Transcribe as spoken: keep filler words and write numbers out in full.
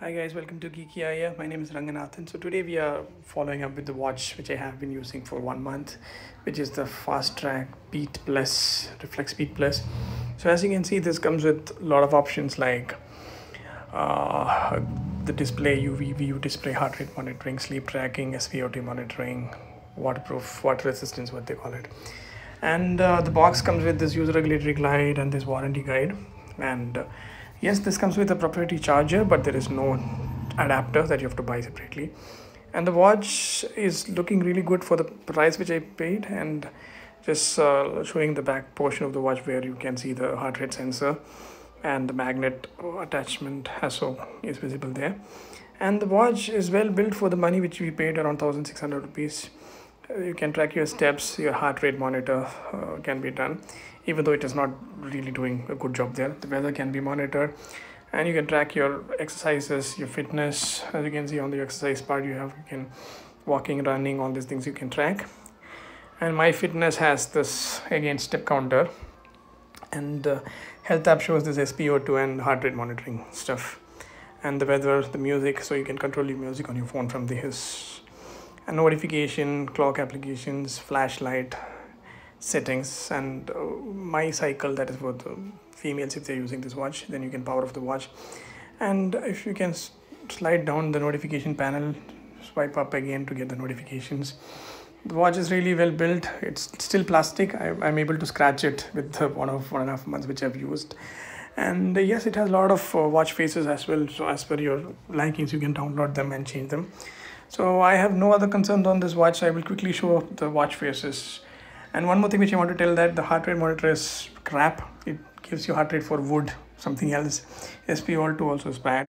Hi guys, welcome to Geeky Iyer. My name is Ranganathan. So today we are following up with the watch which I have been using for one month, which is the Fastrack Beat Plus, Reflex Beat Plus. So as you can see, this comes with a lot of options like uh, the display, U V, V U display, heart rate monitoring, sleep tracking, S V O T monitoring, waterproof, water resistance, what they call it. And uh, the box comes with this user regulatory guide and this warranty guide. And uh, yes, this comes with a proprietary charger, but there is no adapter that you have to buy separately. And the watch is looking really good for the price which I paid, and just uh, showing the back portion of the watch where you can see the heart rate sensor and the magnet attachment also is visible there. And the watch is well built for the money which we paid, around one thousand six hundred rupees. You can track your steps, your heart rate monitor uh, can be done, even though it is not really doing a good job there. The weather can be monitored, and you can track your exercises, your fitness. As you can see on the exercise part, you have you can walking, running, all these things you can track. And my fitness has this again step counter, and uh, health app shows this S P O two and heart rate monitoring stuff, and the weather, the music, so you can control your music on your phone from the his. And notification, clock applications, flashlight settings, and uh, my cycle, that is for the females if they're using this watch. Then you can power off the watch, and if you can slide down the notification panel, swipe up again to get the notifications. The watch is really well built. It's still plastic. I, I'm able to scratch it with the one of one and a half months which I've used. And uh, yes, it has a lot of uh, watch faces as well, so as per your likings you can download them and change them. So I have no other concerns on this watch. I will quickly show the watch faces. And one more thing which I want to tell, that the heart rate monitor is crap. It gives you heart rate for wood, something else. S P O two also is bad.